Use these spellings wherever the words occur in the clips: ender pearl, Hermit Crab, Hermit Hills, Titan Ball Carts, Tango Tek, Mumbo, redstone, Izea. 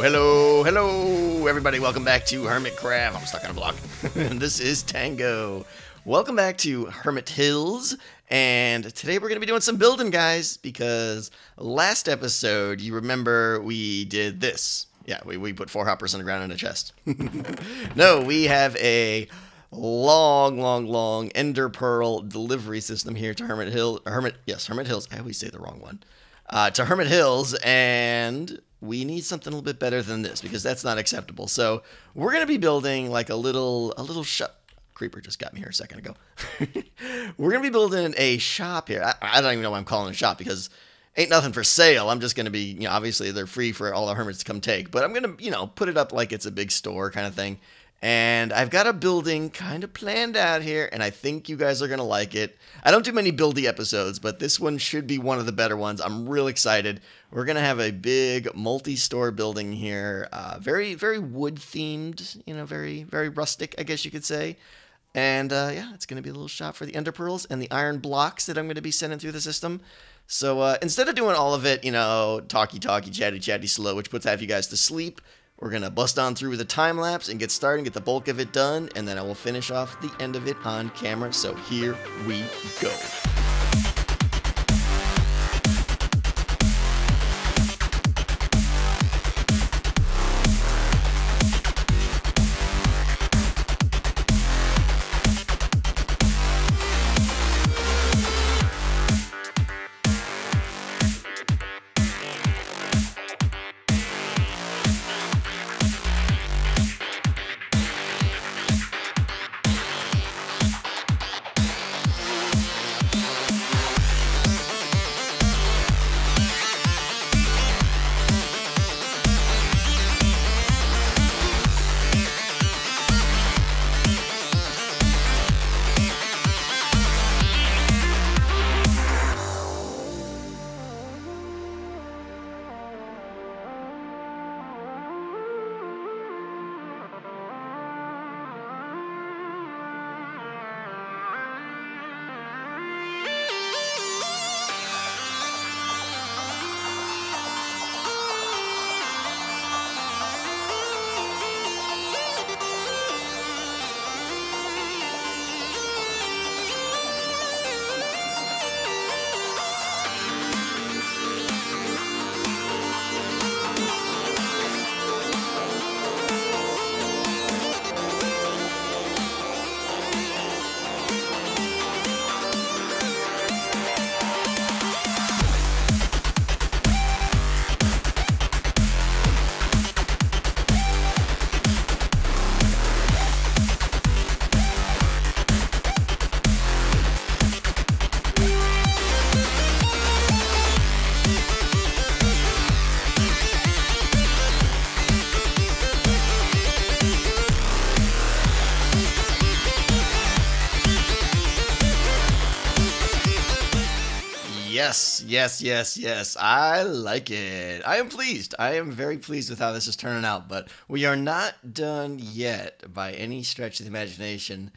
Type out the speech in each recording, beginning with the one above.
Hello, everybody. Welcome back to Hermit Crab. I'm stuck on a block. This is Tango. Welcome back to Hermit Hills. And today we're going to be doing some building, guys, because last episode, you remember we did this. Yeah, we put 4 hoppers on the ground in a chest. No, we have a long ender pearl delivery system here to Hermit Hill. Hermit Hills. I always say the wrong one. To Hermit Hills, and we need something a little bit better than this because that's not acceptable. So we're going to be building like a little shop. Creeper just got me here a second ago. We're going to be building a shop here. I don't even know why I'm calling it a shop because ain't nothing for sale. I'm just going to be, you know, obviously they're free for all the hermits to come take, but I'm going to, you know, put it up like it's a big store kind of thing. And I've got a building kind of planned out here, and I think you guys are going to like it. I don't do many buildy episodes, but this one should be one of the better ones. I'm real excited. We're going to have a big multi-store building here. Very wood-themed, you know, very rustic, I guess you could say. And, yeah, it's going to be a little shop for the ender pearls and the iron blocks that I'm going to be sending through the system. So instead of doing all of it, you know, talky, chatty, slow, which puts half you guys to sleep, we're going to bust on through with a time lapse and get started and get the bulk of it done. And then I will finish off the end of it on camera. So here we go. Yes. I like it. I am pleased. I am very pleased with how this is turning out, but we are not done yet by any stretch of the imagination.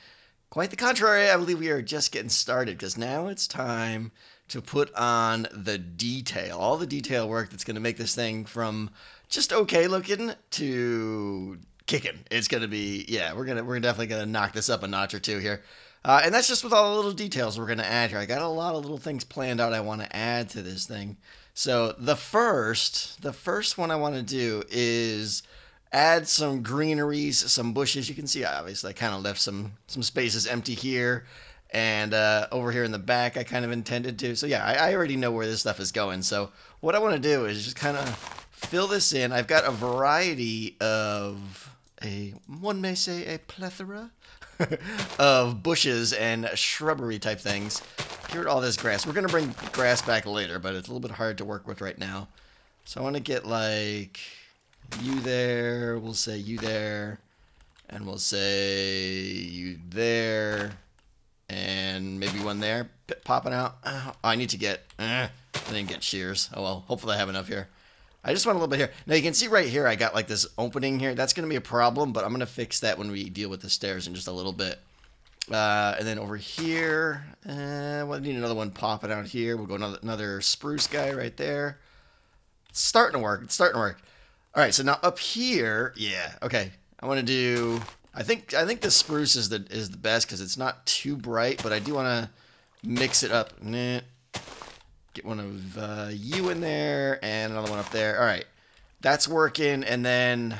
Quite the contrary, I believe we are just getting started because now it's time to put on the detail, all the detail work that's going to make this thing from just okay looking to kicking. It's going to be, yeah, we're definitely going to knock this up a notch or two here. And that's just with all the little details we're going to add here. I got a lot of little things planned out I want to add to this thing. So the first one I want to do is add some greeneries, some bushes. You can see, obviously, I kind of left some spaces empty here. And over here in the back, I kind of intended to. So, yeah, I already know where this stuff is going. So what I want to do is just kind of fill this in. I've got a variety of... one may say a plethora of bushes and shrubbery type things. Here at all this grass. We're going to bring grass back later, but it's a little bit hard to work with right now. So I want to get like you there, we'll say you there, and we'll say you there, and maybe one there popping out. Oh, I need to get, I didn't get shears. Oh well, hopefully I have enough here. I just want a little bit here. Now you can see right here I got like this opening here. That's going to be a problem, but I'm going to fix that when we deal with the stairs in just a little bit. And then over here, we'll need another one popping out here. We'll go another spruce guy right there. It's starting to work. All right, so now up here, yeah, okay. I want to do. I think this spruce is the best because it's not too bright, but I do want to mix it up. Nah. Get one of you in there and another one up there. All right, that's working. And then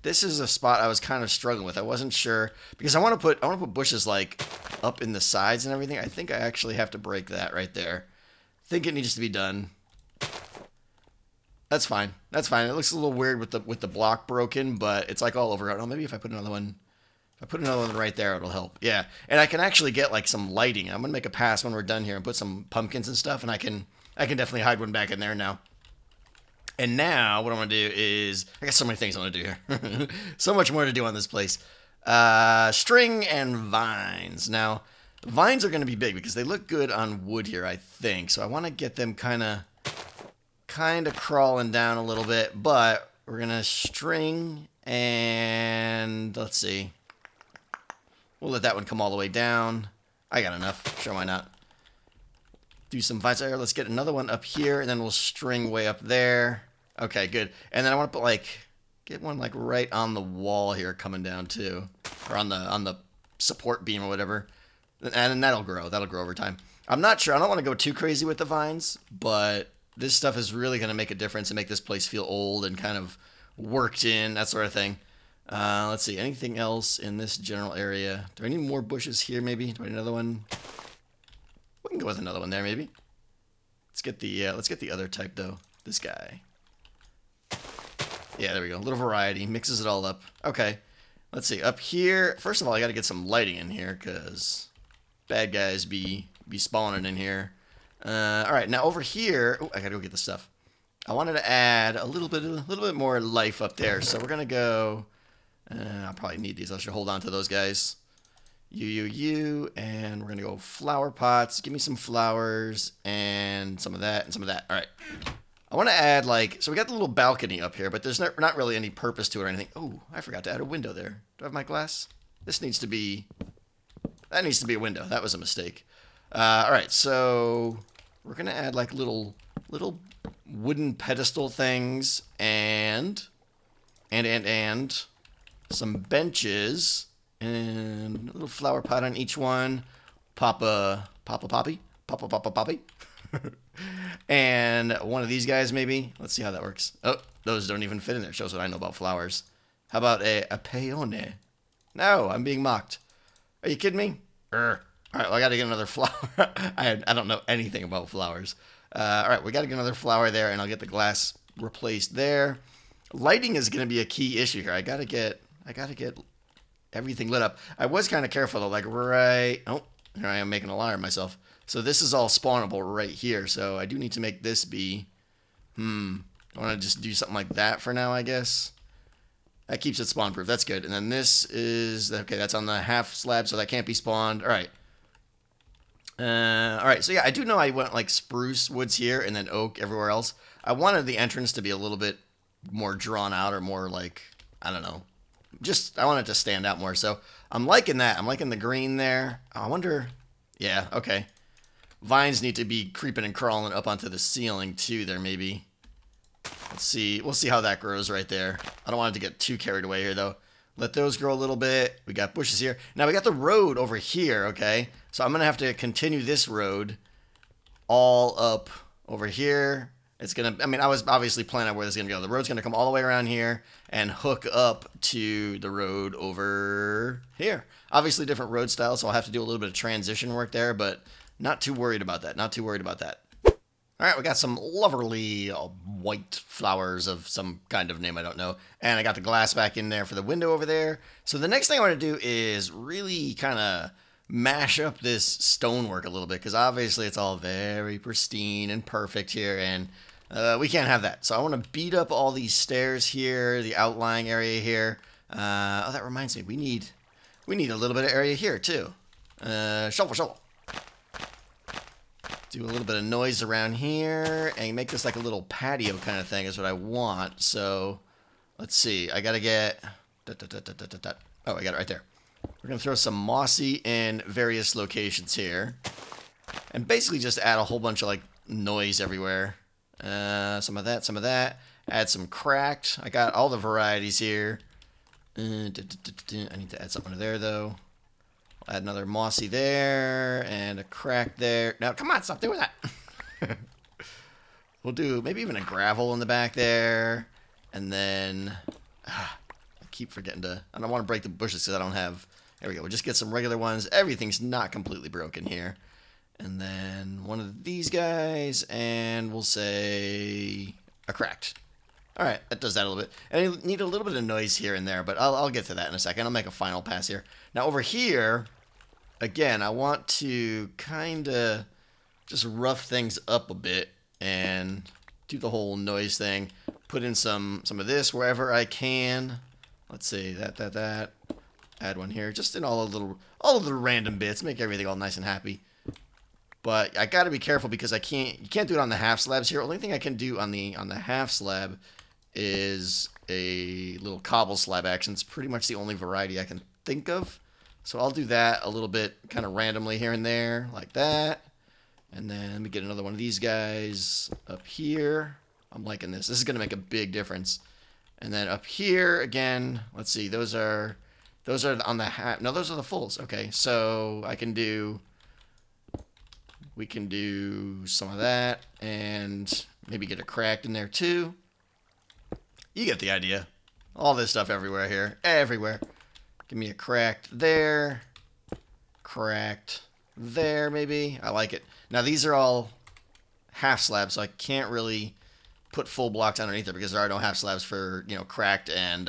this is a spot I was kind of struggling with. I wasn't sure because I want to put bushes like up in the sides and everything. I think I actually have to break that right there. I think it needs to be done. That's fine. That's fine. It looks a little weird with the block broken, but it's like all over. Oh, maybe if I put another one, right there, it'll help. Yeah, and I can actually get like some lighting. I'm gonna make a pass when we're done here and put some pumpkins and stuff, and I can definitely hide one back in there now. And now what I'm gonna do is I got so many things I want to do here. So much more to do on this place. String and vines. Now vines are gonna be big because they look good on wood here, I think. So I want to get them kind of crawling down a little bit, but we're gonna string and let's see. We'll let that one come all the way down. I got enough. Sure, why not? Do some vines there. Let's get another one up here, and then we'll string way up there. Okay, good. And then I want to put like get one like right on the wall here, coming down too, or on the support beam or whatever. And that'll grow. That'll grow over time. I'm not sure. I don't want to go too crazy with the vines, but this stuff is really going to make a difference and make this place feel old and kind of worked in, that sort of thing. Let's see, anything else in this general area? Do I need more bushes here, maybe? Do I need another one? We can go with another one there, maybe. Let's get the other type, though. This guy. Yeah, there we go. A little variety. Mixes it all up. Okay. Let's see. Up here, first of all, I got to get some lighting in here because bad guys be spawning in here. All right, now over here, oh, I gotta go get the stuff. I wanted to add a little bit more life up there, so we're gonna go. I'll probably need these. I should hold on to those guys. You, and we're gonna go flower pots. Give me some flowers and some of that and some of that. All right, I want to add like so. We got the little balcony up here, but there's not really any purpose to it or anything. Oh, I forgot to add a window there. Do I have my glass? This needs to be. That needs to be a window. That was a mistake. All right, so. We're gonna add like little wooden pedestal things and some benches and a little flower pot on each one. Papa poppy. And one of these guys maybe. Let's see how that works. Oh, those don't even fit in there. Shows what I know about flowers. How about a peony? No, I'm being mocked. Are you kidding me? All right, well, I got to get another flower. I don't know anything about flowers. All right, we got to get another flower there, and I'll get the glass replaced there. Lighting is going to be a key issue here. I got to get everything lit up. I was kind of careful though, like right. Oh, here I am making a liar of myself. So this is all spawnable right here. So I do need to make this be. I want to just do something like that for now, I guess. That keeps it spawn proof. That's good. And then this is okay. That's on the half slab, so that can't be spawned. All right. All right, so yeah, I do know I went like spruce woods here and then oak everywhere else. I wanted the entrance to be a little bit more drawn out or more like, I don't know, just I want it to stand out more. So I'm liking that. I'm liking the green there. I wonder, yeah, okay. Vines need to be creeping and crawling up onto the ceiling too there maybe. Let's see. We'll see how that grows right there. I don't want it to get too carried away here though. Let those grow a little bit. We got bushes here. Now we got the road over here, okay? So I'm going to have to continue this road all up over here. It's going to, I mean, I was obviously planning on where this is going to go. The road's going to come all the way around here and hook up to the road over here. Obviously different road styles, so I'll have to do a little bit of transition work there, but not too worried about that. Not too worried about that. All right, we got some lovely white flowers of some kind of name I don't know. And I got the glass back in there for the window over there. So the next thing I want to do is really kind of mash up this stonework a little bit because obviously it's all very pristine and perfect here and we can't have that. So I want to beat up all these stairs here, the outlying area here. Oh, that reminds me, we need a little bit of area here too. Shovel. Do a little bit of noise around here and make this like a little patio kind of thing is what I want. So let's see. I got to get... Oh, I got it right there. We're going to throw some mossy in various locations here. And basically just add a whole bunch of like noise everywhere. Some of that, some of that. Add some cracked. I got all the varieties here. I need to add something to there, though. I'll add another mossy there, and a crack there. Now, come on, stop doing that. We'll do maybe even a gravel in the back there. And then, I keep forgetting to, I don't want to break the bushes because I don't have, there we go. We'll just get some regular ones. Everything's not completely broken here. And then one of these guys, and we'll say a cracked. All right, that does that a little bit. And I need a little bit of noise here and there, but I'll get to that in a second. I'll make a final pass here. Now over here, again, I want to kind of just rough things up a bit and do the whole noise thing. Put in some of this wherever I can. Let's see, that. Add one here, just in all of the random bits. Make everything all nice and happy. But I got to be careful because you can't do it on the half slabs here. Only thing I can do on the half slab is a little cobble slab action. It's pretty much the only variety I can think of. So I'll do that a little bit kind of randomly here and there like that. And then let me get another one of these guys up here. I'm liking this. This is going to make a big difference. And then up here again, let's see. Those are on the half. No, those are the fulls. Okay. So I can do we can do some of that and maybe get a cracked in there too. You get the idea. All this stuff everywhere here. Everywhere. Give me a cracked there. Cracked there maybe. I like it. Now these are all half slabs, so I can't really put full blocks underneath it because there are no half slabs for, you know, cracked and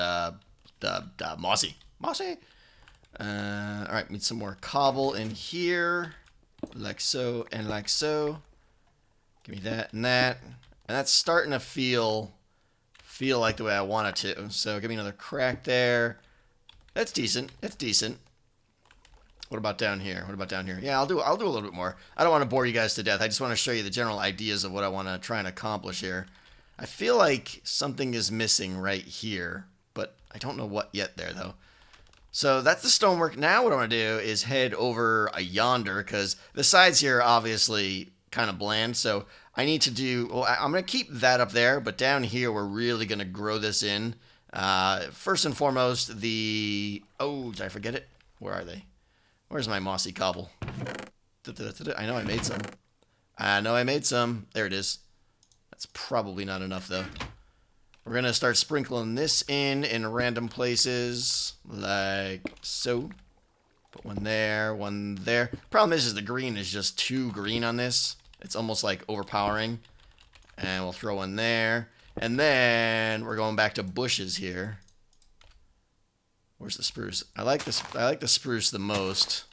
mossy. Mossy! Alright, need some more cobble in here. Like so and like so. Give me that and that. And that's starting to feel like the way I want it to. So give me another crack there. That's decent. That's decent. What about down here? What about down here? Yeah, I'll do a little bit more. I don't want to bore you guys to death. I just want to show you the general ideas of what I want to try and accomplish here. I feel like something is missing right here, but I don't know what yet there though. So that's the stonework. Now what I want to do is head over yonder because the sides here are obviously kind of bland. So I need to do, well, I'm going to keep that up there, but down here we're really going to grow this in. First and foremost, oh, did I forget it? Where are they? Where's my mossy cobble? I know I made some. There it is. That's probably not enough though. We're going to start sprinkling this in random places, like so. Put one there, one there. Problem is the green is just too green on this. It's almost like overpowering. And we'll throw one there. And then we're going back to bushes here. Where's the spruce? I like the spruce the most.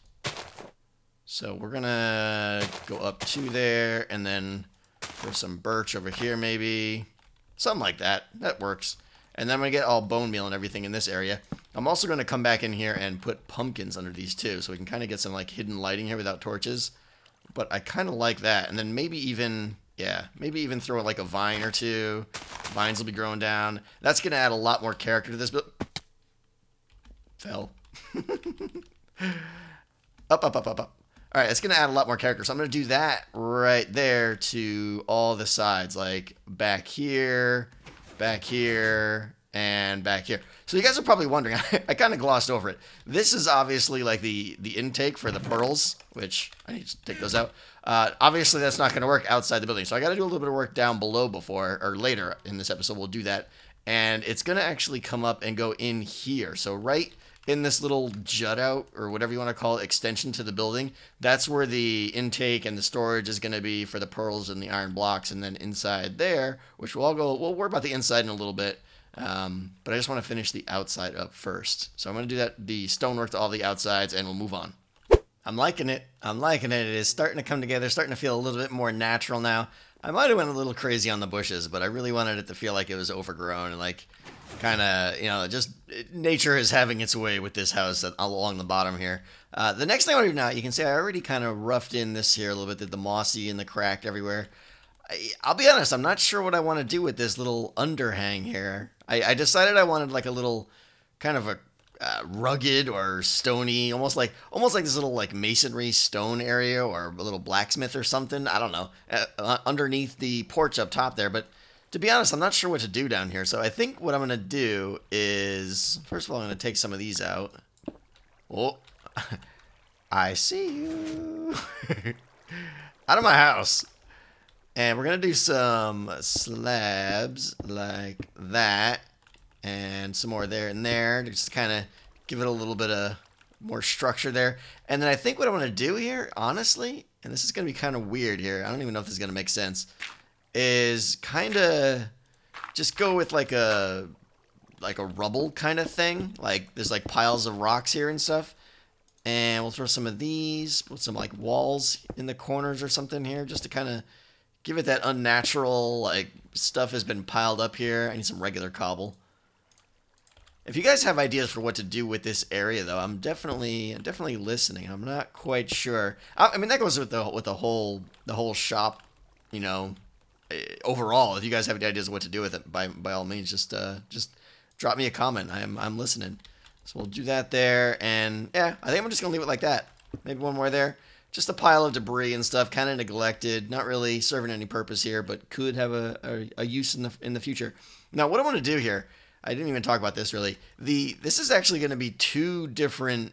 So we're going to go up to there and then throw some birch over here maybe. Something like that. That works. And then I'm going to get all bone meal and everything in this area. I'm also going to come back in here and put pumpkins under these too. So we can kind of get some like hidden lighting here without torches. But I kind of like that. And then maybe even, yeah, maybe even throw like a vine or two. Vines will be growing down. That's going to add a lot more character to this. But fell. Up. All right, it's going to add a lot more character. So I'm going to do that right there to all the sides, like back here, and back here. So you guys are probably wondering, I kind of glossed over it. This is obviously like the intake for the pearls, which I need to take those out. Obviously, that's not going to work outside the building. So I got to do a little bit of work down below before, or later in this episode, we'll do that. And it's going to actually come up and go in here. So right in this little jut out or whatever you want to call it, extension to the building, that's where the intake and the storage is going to be for the pearls and the iron blocks. And then inside there, which we'll worry about the inside in a little bit. But I just want to finish the outside up first. So I'm going to do that, the stonework to all the outsides, and we'll move on. I'm liking it. I'm liking it. It is starting to come together, starting to feel a little bit more natural now. I might have went a little crazy on the bushes, but I really wanted it to feel like it was overgrown and like kind of, you know, just nature is having its way with this house along the bottom here. The next thing I want to do now, you can see I already kind of roughed in this here a little bit, did the mossy and the cracked everywhere. I'll be honest, I'm not sure what I want to do with this little underhang here. I decided I wanted like a little kind of a rugged or stony, almost like this little like masonry stone area or a little blacksmith or something. I don't know, underneath the porch up top there, but to be honest, I'm not sure what to do down here. So I think what I'm going to do is, first of all, I'm going to take some of these out. Oh, I see you. Out of my house. And we're going to do some slabs like that. And some more there and there. To just kind of give it a little bit of more structure there. And then I think what I want to do here, honestly, and this is going to be kind of weird here. I don't even know if this is going to make sense. Is kind of just go with like a rubble kind of thing. Like there's like piles of rocks here and stuff. And we'll throw some of these, put some like walls in the corners or something here, just to kind of give it that unnatural, like, stuff has been piled up here. I need some regular cobble. If you guys have ideas for what to do with this area, though, I'm definitely listening. I'm not quite sure. I mean, that goes with the whole shop, you know, overall. If you guys have any ideas of what to do with it, by all means, just drop me a comment. I'm listening. So we'll do that there, and yeah, I think I'm just gonna leave it like that. Maybe one more there. Just a pile of debris and stuff, kind of neglected, not really serving any purpose here, but could have a use in the future. Now, what I want to do here, I didn't even talk about this really. This is actually going to be two different.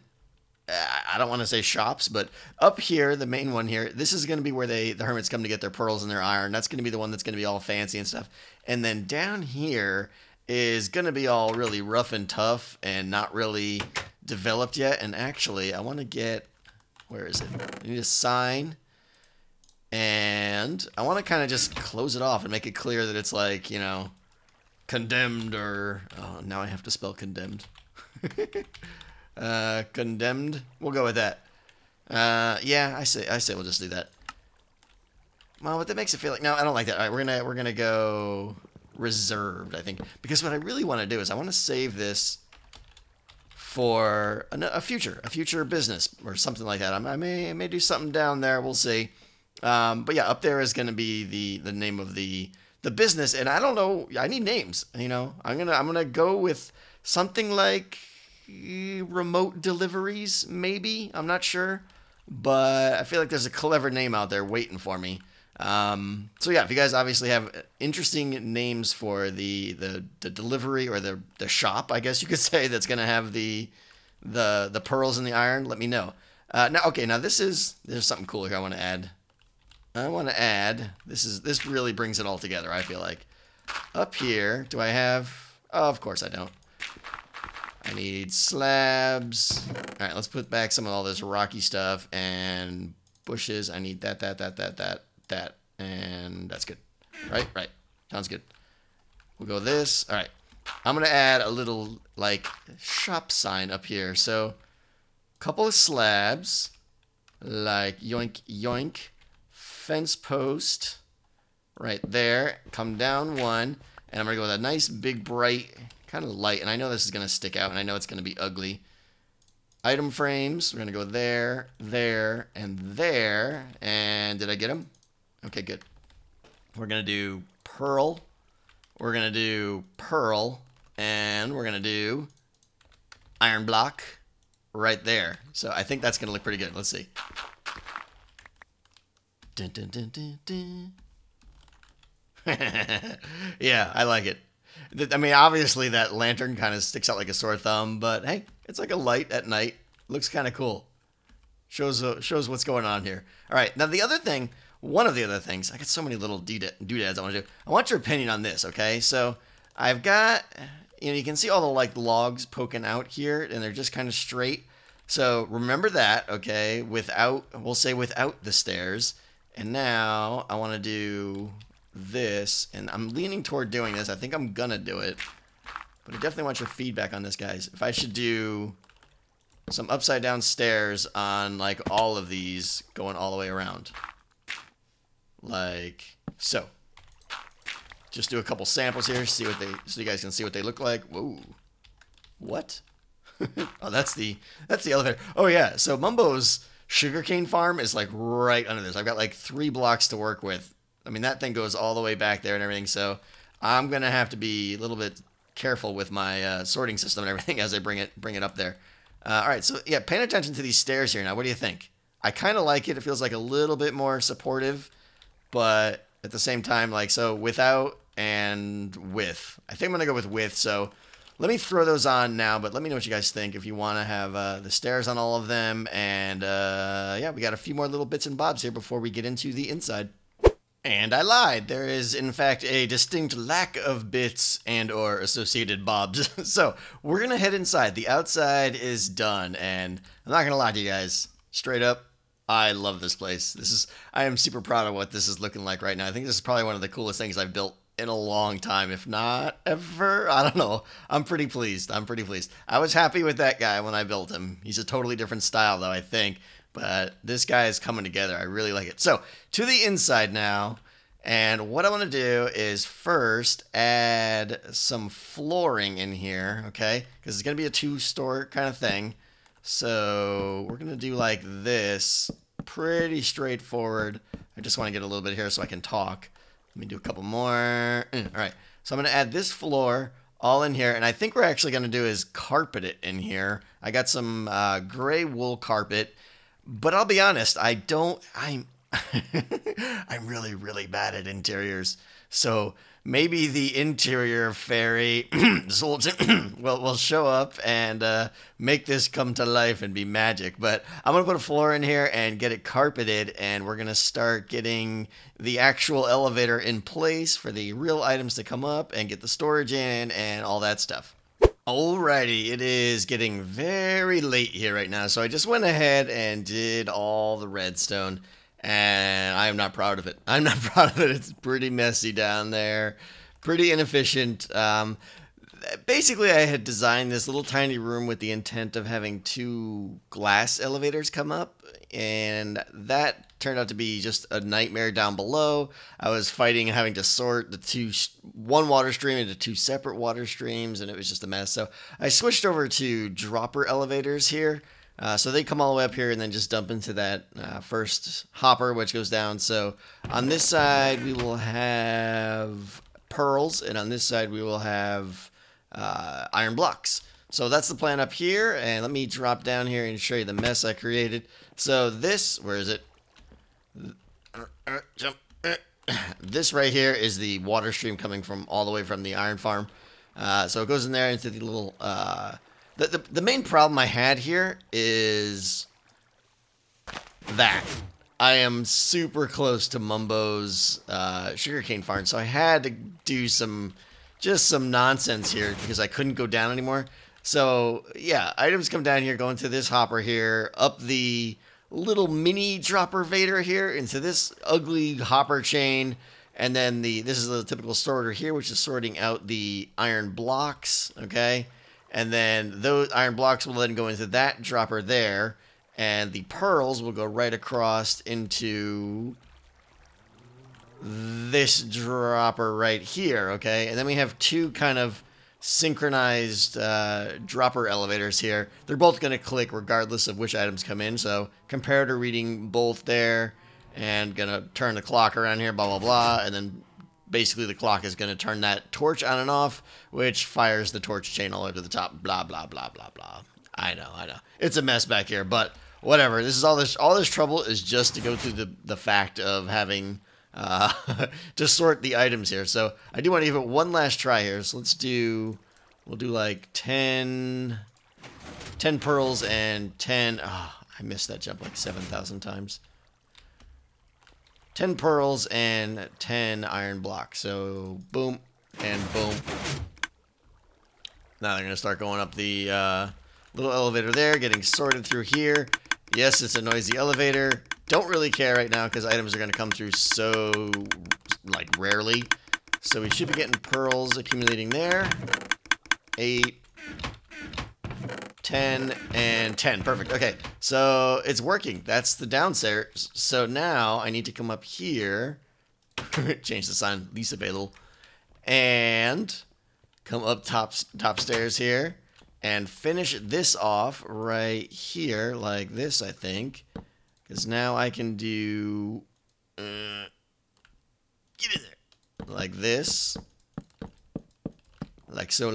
I don't want to say shops, but up here, the main one here, this is going to be where the hermits come to get their pearls and their iron. That's going to be the one that's going to be all fancy and stuff. And then down here is going to be all really rough and tough and not really developed yet. And actually, I want to get, where is it? I need a sign. And I want to kind of just close it off and make it clear that it's like, you know, condemned or, oh, now I have to spell condemned. Condemned. We'll go with that. Yeah, I say we'll just do that. Well, but that makes it feel like, no, I don't like that. All right, we're gonna go reserved, I think, because what I really want to do is I want to save this for a future business or something like that. I may do something down there. We'll see. But yeah, up there is gonna be the name of the business, and I don't know. I need names. You know, I'm gonna go with something like remote deliveries, maybe. I'm not sure, but I feel like there's a clever name out there waiting for me. So yeah, if you guys obviously have interesting names for the delivery or the shop, I guess you could say, that's gonna have the pearls and the iron, let me know. Now, okay, now there's something cool here. I want to add. This really brings it all together. I feel like up here, do I have? Oh, of course I don't. I need slabs. All right, let's put back some of all this rocky stuff and bushes. I need that, and that's good. Right. Sounds good. We'll go this. All right. I'm going to add a little, like, shop sign up here. So, couple of slabs, like, yoink, yoink, fence post right there. Come down one, and I'm going to go with a nice, big, bright, kind of light, and I know this is going to stick out, and I know it's going to be ugly. Item frames, we're going to go there, there, and there. And did I get them? Okay, good. We're going to do pearl. We're going to do pearl, and we're going to do iron block right there. So I think that's going to look pretty good. Let's see. Dun, dun, dun, dun, dun. Yeah, I like it. I mean, obviously that lantern kind of sticks out like a sore thumb, but hey, it's like a light at night. Looks kind of cool. Shows what's going on here. All right, now the other thing, one of the other things, I got so many little doodads I want to do. I want your opinion on this, okay? So I've got, you know, you can see all the like logs poking out here, and they're just kind of straight. So remember that, okay? We'll say without the stairs. And now I want to do this, and I'm leaning toward doing this. I think I'm gonna do it, but I definitely want your feedback on this, guys. If I should do some upside down stairs on like all of these going all the way around, like so. Just do a couple samples here, so you guys can see what they look like. Whoa, what? Oh, that's the elevator. Oh yeah, so Mumbo's sugarcane farm is like right under this. I've got like 3 blocks to work with. I mean, that thing goes all the way back there and everything, so I'm going to have to be a little bit careful with my sorting system and everything as I bring it up there. All right, so yeah, paying attention to these stairs here now. What do you think? I kind of like it. It feels like a little bit more supportive, but at the same time, like, so without and with. I think I'm going to go with, so let me throw those on now, but let me know what you guys think if you want to have the stairs on all of them. And yeah, we got a few more little bits and bobs here before we get into the inside. And I lied. There is, in fact, a distinct lack of bits and or associated bobs. So we're going to head inside. The outside is done, and I'm not going to lie to you guys. Straight up, I love this place. I am super proud of what this is looking like right now. I think this is probably one of the coolest things I've built in a long time, if not ever. I don't know. I'm pretty pleased. I'm pretty pleased. I was happy with that guy when I built him. He's a totally different style, though, I think. But this guy is coming together. I really like it. So to the inside now. And what I want to do is first add some flooring in here. Okay. Because it's going to be a two-story kind of thing. So we're going to do like this. Pretty straightforward. I just want to get a little bit here so I can talk. Let me do a couple more. All right. So I'm going to add this floor all in here. And I think we're actually going to do is carpet it in here. I got some gray wool carpet. But I'll be honest, I'm really, really bad at interiors. So maybe the interior fairy will show up and make this come to life and be magic. But I'm going to put a floor in here and get it carpeted, and we're going to start getting the actual elevator in place for the real items to come up and get the storage in and all that stuff. Alrighty, it is getting very late here right now, so I just went ahead and did all the redstone, and I am not proud of it. I'm not proud of it. It's pretty messy down there, pretty inefficient. Basically, I had designed this little tiny room with the intent of having two glass elevators come up, and that turned out to be just a nightmare down below. I was fighting having to sort one water stream into two separate water streams, and it was just a mess. So I switched over to dropper elevators here. So they come all the way up here and then just dump into that first hopper, which goes down. So on this side, we will have pearls, and on this side, we will have iron blocks. So that's the plan up here, and let me drop down here and show you the mess I created. So this, where is it? This right here is the water stream coming from all the way from the iron farm. So it goes in there into the little the main problem I had here is that I am super close to Mumbo's sugarcane farm, so I had to do some nonsense here because I couldn't go down anymore. So yeah, items come down here, go into this hopper here, up the little mini dropper vader here into this ugly hopper chain, and then this is the typical sorter here, which is sorting out the iron blocks. Okay, and then those iron blocks will then go into that dropper there, and the pearls will go right across into this dropper right here. Okay, and then we have two kind of synchronized dropper elevators here. They're both going to click regardless of which items come in, so comparator reading both there, and going to turn the clock around here, blah, blah, blah, and then basically the clock is going to turn that torch on and off, which fires the torch chain all over to the top, blah, blah, blah, blah, blah. I know. It's a mess back here, but whatever. This is all this trouble is just to go through the fact of having to sort the items here. So I do want to give it one last try here. So we'll do like 10 pearls and 10. Oh, I missed that jump like 7,000 times. 10 pearls and 10 iron blocks. So boom and boom. Now they're going to start going up the little elevator there, getting sorted through here. Yes, it's a noisy elevator. Don't really care right now because items are going to come through so, like, rarely. So we should be getting pearls accumulating there. 8, 10, and 10. Perfect. Okay, so it's working. That's the downstairs. So now I need to come up here. Change the sign. Least available. And come up top stairs here. And finish this off right here like this, I think. Because now I can do, get in there, like this, like so,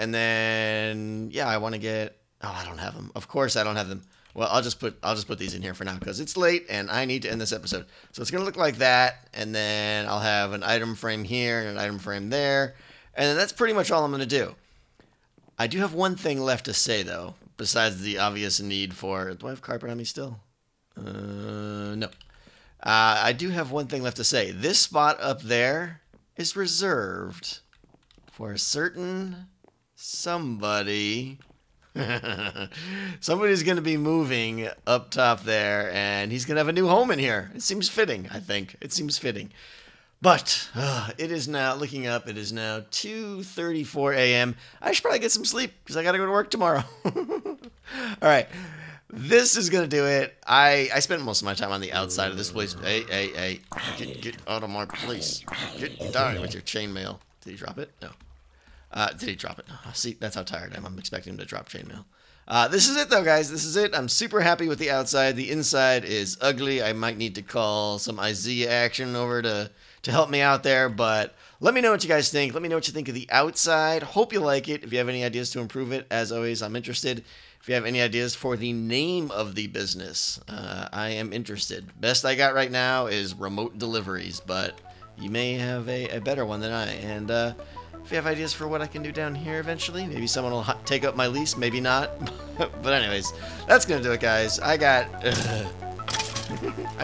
and then, yeah, I want to get, oh, I don't have them. Of course I don't have them. Well, I'll just put these in here for now because it's late and I need to end this episode. So it's going to look like that, and then I'll have an item frame here and an item frame there, and then that's pretty much all I'm going to do. I do have one thing left to say though, besides the obvious need for... Do I have carpet on me still? No. I do have one thing left to say. This spot up there is reserved for a certain somebody. Somebody's going to be moving up top there, and he's going to have a new home in here. It seems fitting, I think. It seems fitting. But it is now, looking up, it is now 2:34 a.m. I should probably get some sleep because I got to go to work tomorrow. All right. This is going to do it. I spent most of my time on the outside of this place. Hey. Get out of my place. Get down with your chainmail. Did he drop it? No. Did he drop it? Oh, see, that's how tired I am. I'm expecting him to drop chainmail. This is it, though, guys. This is it. I'm super happy with the outside. The inside is ugly. I might need to call some Izea action over to help me out there, but let me know what you guys think. Let me know what you think of the outside. Hope you like it. If you have any ideas to improve it, as always, I'm interested. If you have any ideas for the name of the business, I am interested. Best I got right now is remote deliveries, but you may have a better one than I. And if you have ideas for what I can do down here eventually, maybe someone will take up my lease, maybe not. But anyways, that's going to do it, guys. I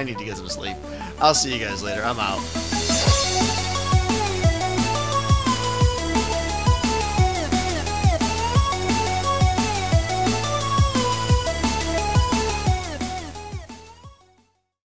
need to get some sleep. I'll see you guys later. I'm out.